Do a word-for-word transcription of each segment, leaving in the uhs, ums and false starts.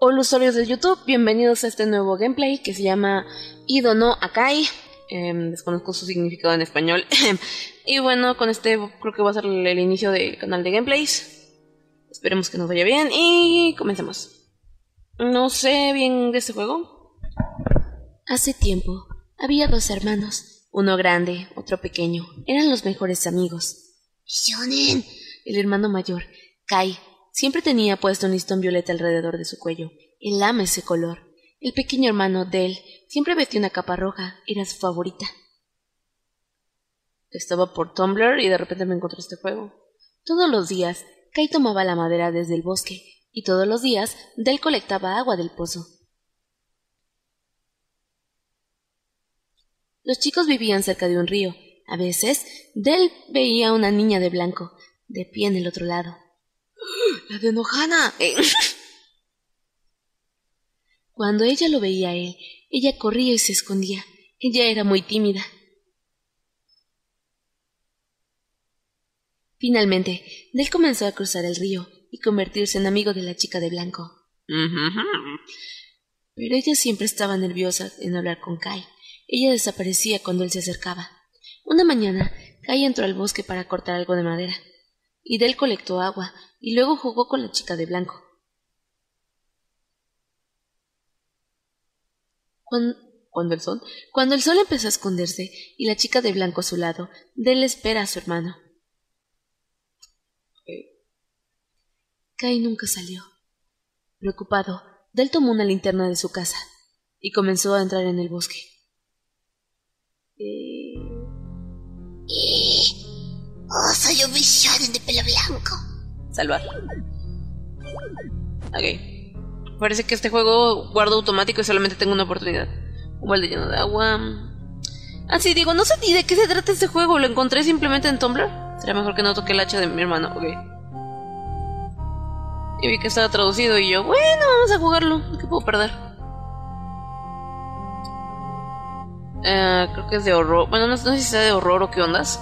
Hola usuarios de YouTube, bienvenidos a este nuevo gameplay que se llama Ido no Akai. Eh, desconozco su significado en español. Y bueno, con este creo que va a ser el inicio del canal de gameplays. Esperemos que nos vaya bien y comencemos. No sé bien de este juego. Hace tiempo, había dos hermanos, uno grande, otro pequeño. Eran los mejores amigos. ¡Shonen! El hermano mayor, Kai, siempre tenía puesto un listón violeta alrededor de su cuello. Él ama ese color. El pequeño hermano Del siempre vestía una capa roja. Era su favorita. Estaba por Tumblr y de repente me encontré este juego. Todos los días, Kai tomaba la madera desde el bosque. Y todos los días, Del colectaba agua del pozo. Los chicos vivían cerca de un río. A veces, Del veía a una niña de blanco, de pie en el otro lado. ¡La de Nohana! Cuando ella lo veía a él, ella corría y se escondía. Ella era muy tímida. Finalmente, Del comenzó a cruzar el río y convertirse en amigo de la chica de blanco. Pero ella siempre estaba nerviosa en hablar con Kai. Ella desaparecía cuando él se acercaba. Una mañana, Kai entró al bosque para cortar algo de madera. Y Del colectó agua, y luego jugó con la chica de blanco. Cuando, cuando el sol, cuando el sol empezó a esconderse, y la chica de blanco a su lado, Del espera a su hermano. Okay. Kai nunca salió. Preocupado, Del tomó una linterna de su casa, y comenzó a entrar en el bosque. Eh... Eh... Oh, soy un Shonen de pelo blanco. Salvar. Ok. Parece que este juego guardo automático y solamente tengo una oportunidad. Un balde lleno de agua. Ah, sí, digo, no sé ni de qué se trata este juego. Lo encontré simplemente en Tumblr. Será mejor que no toque el hacha de mi hermano. Ok. Y vi que estaba traducido y yo, bueno, vamos a jugarlo. ¿Qué puedo perder? Uh, creo que es de horror. Bueno, no, no sé si sea de horror o qué ondas.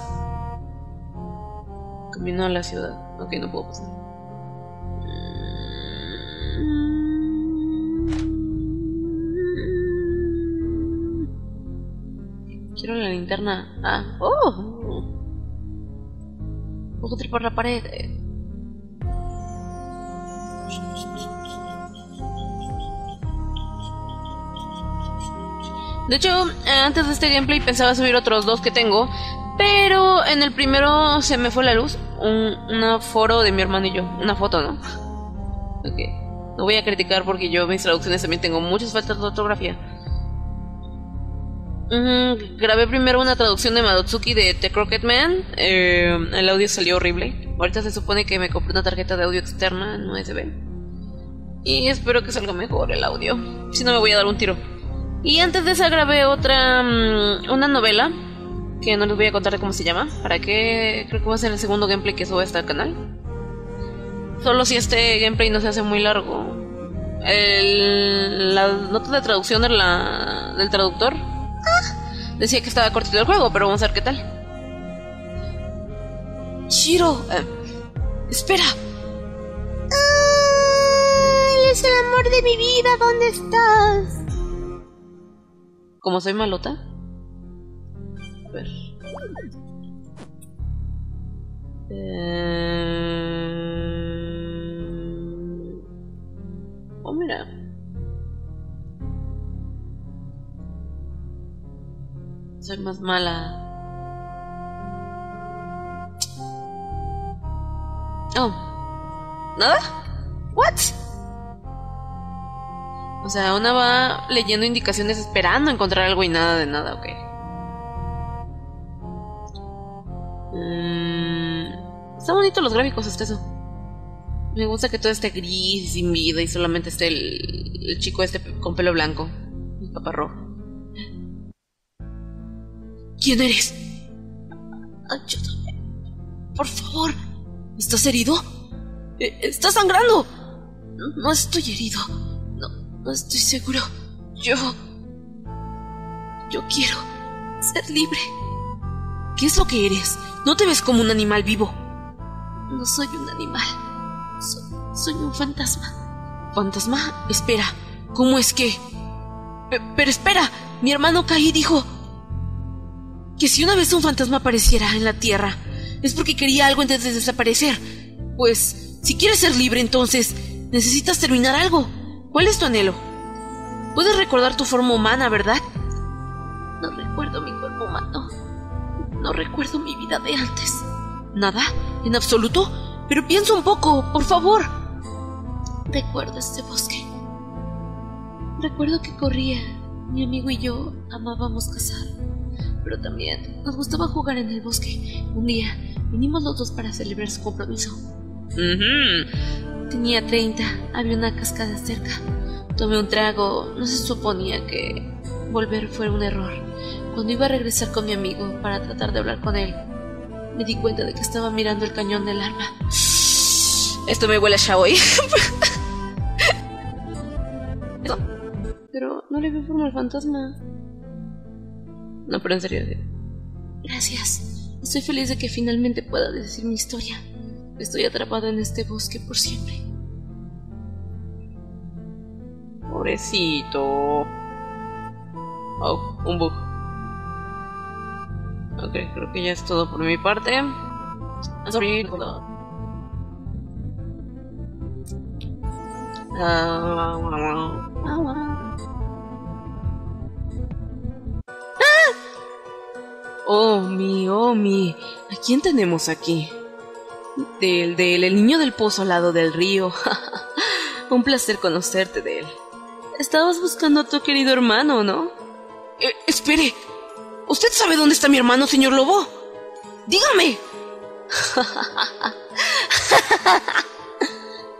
Camino a la ciudad. Ok, no puedo pasar. Quiero la linterna. Ah, oh. Puedo trepar la pared. De hecho, antes de este gameplay pensaba subir otros dos que tengo. Pero en el primero se me fue la luz. Un, una foro de mi hermano y yo. Una foto, ¿no? Ok. No voy a criticar porque yo mis traducciones también tengo muchas faltas de ortografía. Mm, grabé primero una traducción de Madotsuki de The Crooked Man. Eh, el audio salió horrible. Ahorita se supone que me compré una tarjeta de audio externa en U S B. Y espero que salga mejor el audio. Si no, me voy a dar un tiro. Y antes de esa grabé otra... Um, una novela. Que no les voy a contar de cómo se llama. Para que creo que va a ser el segundo gameplay que suba hasta el canal. Solo si este gameplay no se hace muy largo. El, la nota de traducción de la, del traductor decía que estaba cortito el juego, pero vamos a ver qué tal. Shiro, eh, espera. Ay, es el amor de mi vida, ¿dónde estás? Como soy malota. Eh... Oh, mira. Soy más mala. Oh. ¿Nada? ¿What? O sea, una va leyendo indicaciones esperando encontrar algo y nada de nada, ok. Están bonitos los gráficos hasta eso. Me gusta que todo esté gris y sin vida y solamente esté el, el chico este con pelo blanco. El capa roja. ¿Quién eres? Ayúdame. Por favor. ¿Estás herido? ¡Estás sangrando! No estoy herido. No, no estoy seguro. Yo... Yo quiero ser libre. ¿Qué es lo que eres? No te ves como un animal vivo. No soy un animal, soy, soy un fantasma. ¿Fantasma? Espera, ¿cómo es que...? P- pero espera, mi hermano Kai dijo que si una vez un fantasma apareciera en la Tierra, es porque quería algo antes de desaparecer. Pues, si quieres ser libre, entonces necesitas terminar algo. ¿Cuál es tu anhelo? Puedes recordar tu forma humana, ¿verdad? No recuerdo mi cuerpo humano. No recuerdo mi vida de antes. ¿Nada? ¿En absoluto? Pero piensa un poco, por favor. Recuerdo este bosque. Recuerdo que corría. Mi amigo y yo amábamos cazar, pero también nos gustaba jugar en el bosque. Un día vinimos los dos para celebrar su compromiso. Uh-huh. Tenía treinta, había una cascada cerca. Tomé un trago, no se suponía que volver fuera un error. Cuando iba a regresar con mi amigo para tratar de hablar con él, me di cuenta de que estaba mirando el cañón del arma. Esto me huele a Shaoy. Pero no le veo forma al fantasma. No, pero en serio. Gracias. Estoy feliz de que finalmente pueda decir mi historia. Estoy atrapado en este bosque por siempre. Pobrecito. Oh, un bug. Ok, creo que ya es todo por mi parte. Sorry. Oh, mi, oh, mi. ¿A quién tenemos aquí? Del, del, el niño del pozo al lado del río. Un placer conocerte, Del. Estabas buscando a tu querido hermano, ¿no? Eh, espere. ¿Usted sabe dónde está mi hermano, señor Lobo? ¡Dígame!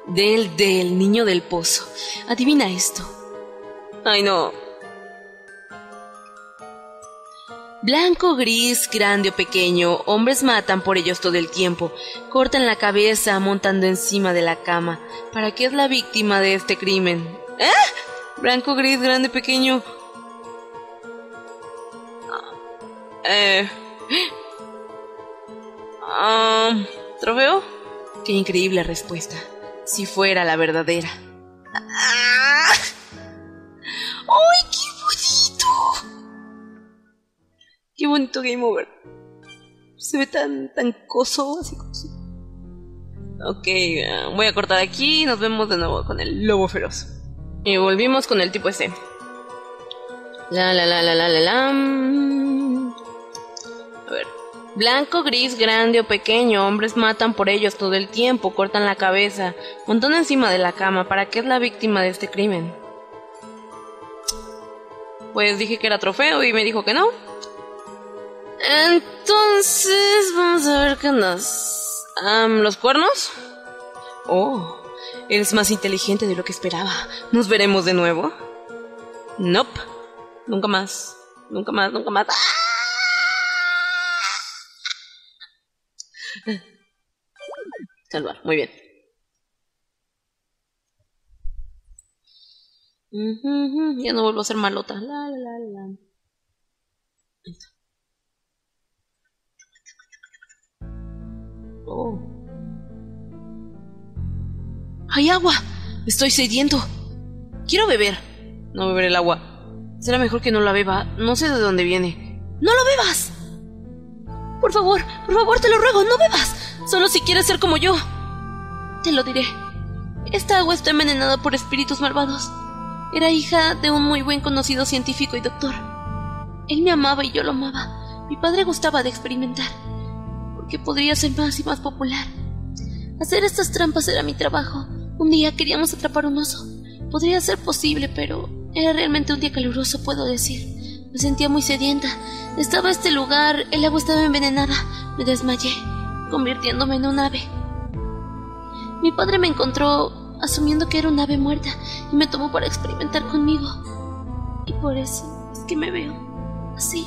Del, del, niño del pozo. Adivina esto. Ay, no. Blanco, gris, grande o pequeño, hombres matan por ellos todo el tiempo. Cortan la cabeza montando encima de la cama. ¿Para qué es la víctima de este crimen? ¿Eh? Blanco, gris, grande, pequeño. Eh. Um, ¿Trofeo? Qué increíble respuesta. Si fuera la verdadera. ¡Ah! ¡Ay, qué bonito! Qué bonito Game Over. Se ve tan, tan coso, así coso. Ok, uh, voy a cortar aquí y nos vemos de nuevo con el lobo feroz. Y volvimos con el tipo ese. La la la la la la la. A ver. Blanco, gris, grande o pequeño, hombres matan por ellos todo el tiempo, cortan la cabeza, montón encima de la cama. ¿Para qué es la víctima de este crimen? Pues dije que era trofeo y me dijo que no. Entonces, vamos a ver qué nos... Um, ¿Los cuernos? Oh, eres más inteligente de lo que esperaba. ¿Nos veremos de nuevo? Nope. Nunca más. Nunca más, nunca más. ¡Ah! Salvar, muy bien. Uh, uh, uh, ya no vuelvo a ser malota. La, la, la, la. Oh. ¡Hay agua! Estoy sediento. Quiero beber. No beber el agua. Será mejor que no la beba. No sé de dónde viene. ¡No lo bebas! Por favor, por favor, te lo ruego, no bebas. Solo si quieres ser como yo. Te lo diré. Esta agua está envenenada por espíritus malvados. Era hija de un muy buen conocido científico y doctor. Él me amaba y yo lo amaba. Mi padre gustaba de experimentar, porque podría ser más y más popular. Hacer estas trampas era mi trabajo. Un día queríamos atrapar un oso. Podría ser posible, pero era realmente un día caluroso, puedo decir. Me sentía muy sedienta. Estaba este lugar, el agua estaba envenenada. Me desmayé, convirtiéndome en un ave. Mi padre me encontró asumiendo que era un ave muerta y me tomó para experimentar conmigo. Y por eso es que me veo así.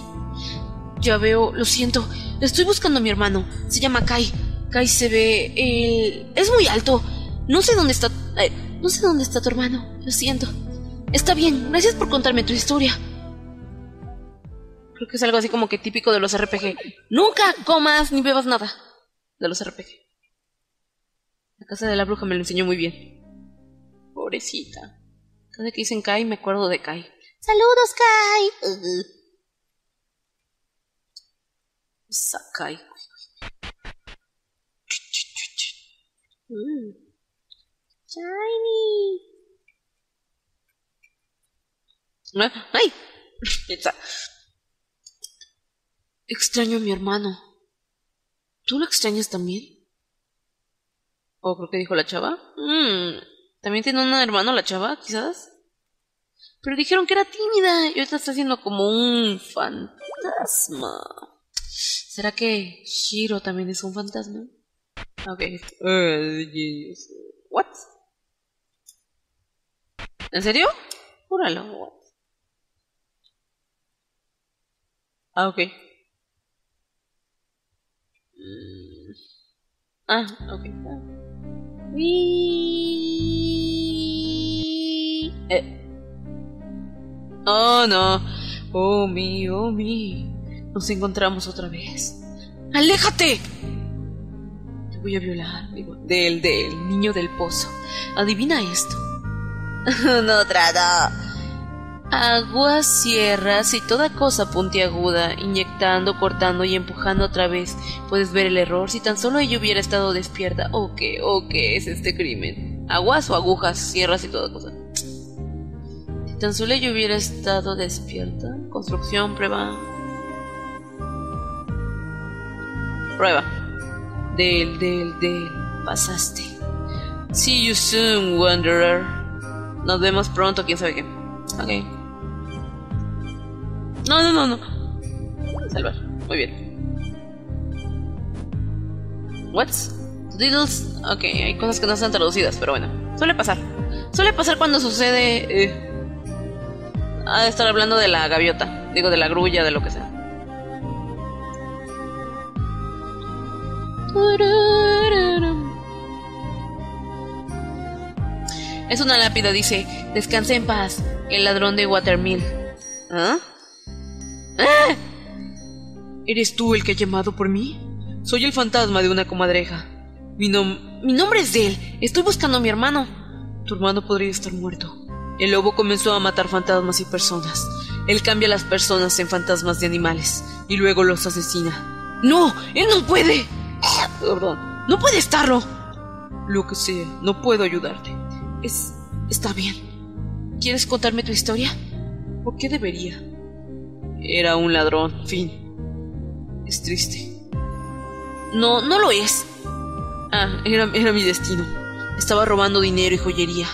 Ya veo, lo siento. Estoy buscando a mi hermano. Se llama Kai. Kai se ve... Eh, es muy alto. No sé dónde está... Eh, no sé dónde está tu hermano. Lo siento. Está bien, gracias por contarme tu historia. Creo que es algo así como que típico de los R P G. Nunca comas ni bebas nada de los R P G. La casa de la bruja me lo enseñó muy bien. pobrecita. Cada que dicen Kai me acuerdo de Kai. ¡Saludos, Kai! Uh-huh. Sakai. Mm. Shiny. ¡Ay! Extraño a mi hermano. ¿Tú lo extrañas también? O oh, creo que dijo la chava. Mm. ¿También tiene un hermano la chava, quizás? Pero dijeron que era tímida y ahorita está siendo como un fantasma. ¿Será que Shiro también es un fantasma? Ok. Uh, ¿What? ¿En serio? Júralo. What? Ah, ok. Mm. Ah, ok. Wee. Eh. Oh, no. Oh, mi, oh, mi. Nos encontramos otra vez. ¡Aléjate! Te voy a violar, digo, del, del niño del pozo. Adivina esto. No trata. Aguas, sierras y toda cosa puntiaguda, inyectando, cortando y empujando otra vez. Puedes ver el error si tan solo ella hubiera estado despierta. ¿O qué? ¿O qué es este crimen? Aguas o agujas, sierras y toda cosa. Si tan solo ella hubiera estado despierta. Construcción, prueba. Prueba. Del, del, del. Pasaste. See you soon, wanderer. Nos vemos pronto, quién sabe qué. Ok. No, no, no, no. Salvar. Muy bien. What? Diddles. Ok, hay cosas que no están traducidas, pero bueno. Suele pasar. Suele pasar cuando sucede... Eh, ha de estar hablando de la gaviota. Digo, de la grulla, de lo que sea. Es una lápida, dice. Descanse en paz, el ladrón de Watermill. ¿Ah? ¡Ah! ¿Eres tú el que ha llamado por mí? Soy el fantasma de una comadreja. Mi, nom mi nombre es él. Estoy buscando a mi hermano. Tu hermano podría estar muerto. El lobo comenzó a matar fantasmas y personas. Él cambia a las personas en fantasmas de animales y luego los asesina. ¡No! ¡Él no puede! Perdón. ¡No puede estarlo! Lo que sea, no puedo ayudarte. Es... está bien. ¿Quieres contarme tu historia? ¿Por qué debería? Era un ladrón, fin. Es triste. No, no lo es. Ah, era, era mi destino. Estaba robando dinero y joyería.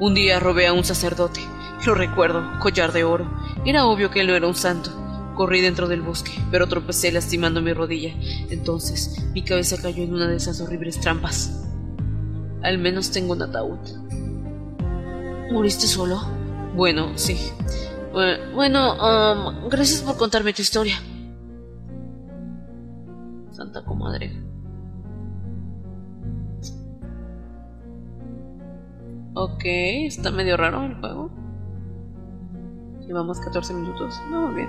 Un día robé a un sacerdote. Lo recuerdo, collar de oro. Era obvio que él no era un santo. Corrí dentro del bosque, pero tropecé lastimando mi rodilla. Entonces, mi cabeza cayó en una de esas horribles trampas. Al menos tengo un ataúd. ¿Muriste solo? Bueno, sí. Bueno, um, gracias por contarme tu historia. Santa comadre. Ok, está medio raro el juego. Llevamos catorce minutos. No, muy bien.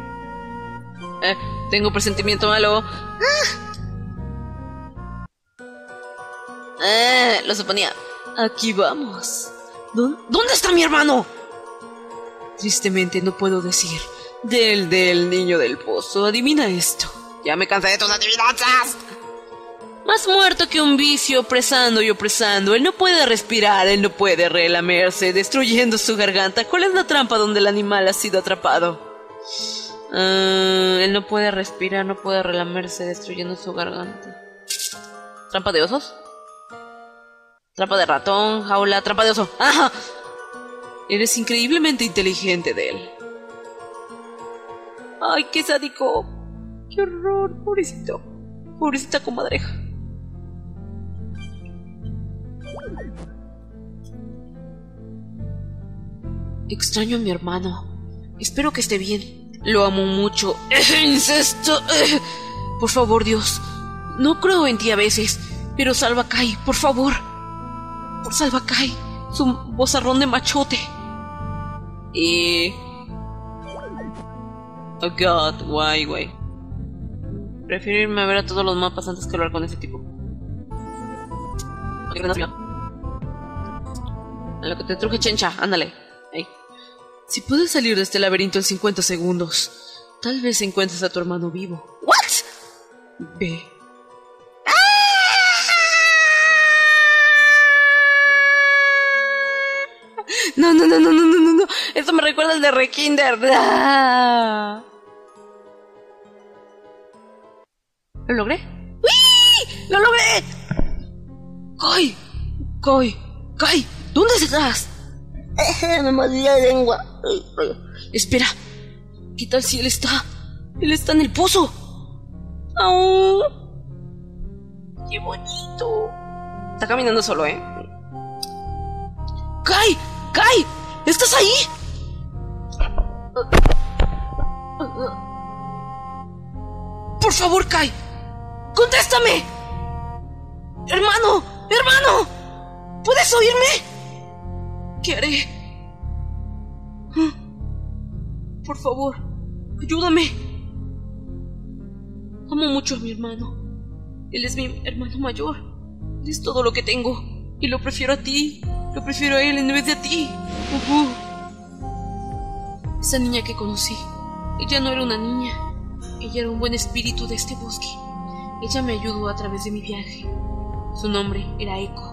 Eh, tengo presentimiento malo. ¡Ah! Eh, lo suponía. Aquí vamos. ¿Dónde está mi hermano? Tristemente no puedo decir. Del, del niño del pozo. Adivina esto. Ya me cansé de tus adivinanzas. Más muerto que un vicio, opresando y opresando. Él no puede respirar, él no puede relamerse, destruyendo su garganta. ¿Cuál es la trampa donde el animal ha sido atrapado? Uh, él no puede respirar, no puede relamerse, destruyendo su garganta. ¿Trampa de osos? Trampa de ratón, jaula, trampa de oso. ¡Ajá! Eres increíblemente inteligente de él. ¡Ay, qué sádico! ¡Qué horror! Pobrecito. Pobrecita comadreja. Extraño a mi hermano. Espero que esté bien. Lo amo mucho. ¡Incesto! Por favor, Dios. No creo en ti a veces, pero salva a Kai, por favor. Por salva a Kai, su bozarrón de machote. Eh... Oh God, guay, güey. Prefiero irme a ver a todos los mapas antes que hablar con ese tipo. A lo que te truje, chencha, ándale. Ahí. Si puedes salir de este laberinto en cincuenta segundos, tal vez encuentres a tu hermano vivo. ¿What? Ve. No, no, no, no, no, no, no. Esto me recuerda al de Rekinder. ¡Ah! ¿Lo logré? ¡Uy! ¡Lo logré! ¡Coy! ¡Coy! ¡Coy! ¿Dónde estás? Me mordí la lengua. Espera. ¿Qué tal si él está? Él está en el pozo. ¡Oh! ¡Qué bonito! Está caminando solo, ¿eh? ¡Kai! ¡Kai! ¿Estás ahí? Por favor, Kai. ¡Contéstame! ¡Hermano! ¡Hermano! ¿Puedes oírme? ¿Qué haré? Por favor, ayúdame. Amo mucho a mi hermano. Él es mi hermano mayor. Él es todo lo que tengo. Y lo prefiero a ti. Lo prefiero a él en vez de a ti. Uh-huh. Esa niña que conocí, ella no era una niña. Ella era un buen espíritu de este bosque. Ella me ayudó a través de mi viaje. Su nombre era Echo.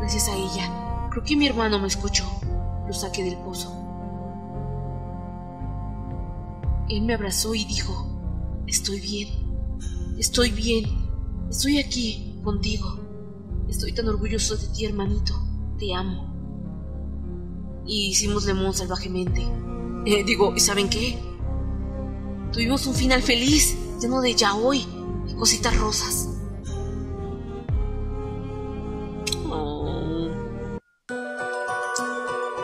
Gracias a ella, creo que mi hermano me escuchó. Lo saqué del pozo. Él me abrazó y dijo: estoy bien, estoy bien, estoy aquí contigo. Estoy tan orgulloso de ti, hermanito. Te amo. Y hicimos Lemón salvajemente. Eh, digo, ¿y saben qué? Tuvimos un final feliz, lleno de yaoi y cositas rosas. Oh.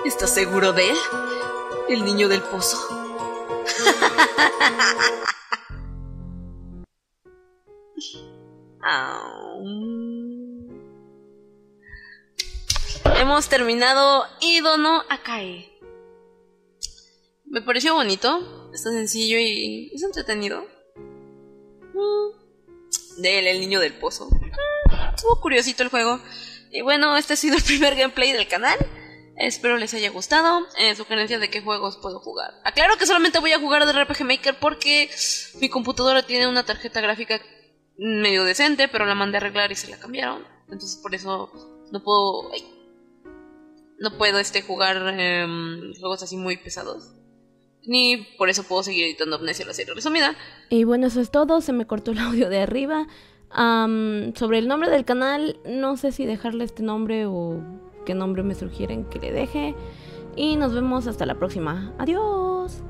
¿Estás seguro de él? El niño del pozo. Oh. Hemos terminado Ido no Akai. Me pareció bonito. Está sencillo y es entretenido. De él, el niño del pozo. Estuvo curiosito el juego. Y bueno, este ha sido el primer gameplay del canal. Espero les haya gustado. eh, Sugerencias de qué juegos puedo jugar. Aclaro que solamente voy a jugar de R P G Maker porque mi computadora tiene una tarjeta gráfica medio decente, pero la mandé a arreglar y se la cambiaron. Entonces por eso no puedo... Ay, no puedo este, jugar eh, juegos así muy pesados. Ni por eso puedo seguir editando Amnesia la serie resumida. Y bueno, eso es todo. Se me cortó el audio de arriba. Um, sobre el nombre del canal, no sé si dejarle este nombre o qué nombre me sugieren que le deje. Y nos vemos hasta la próxima. Adiós.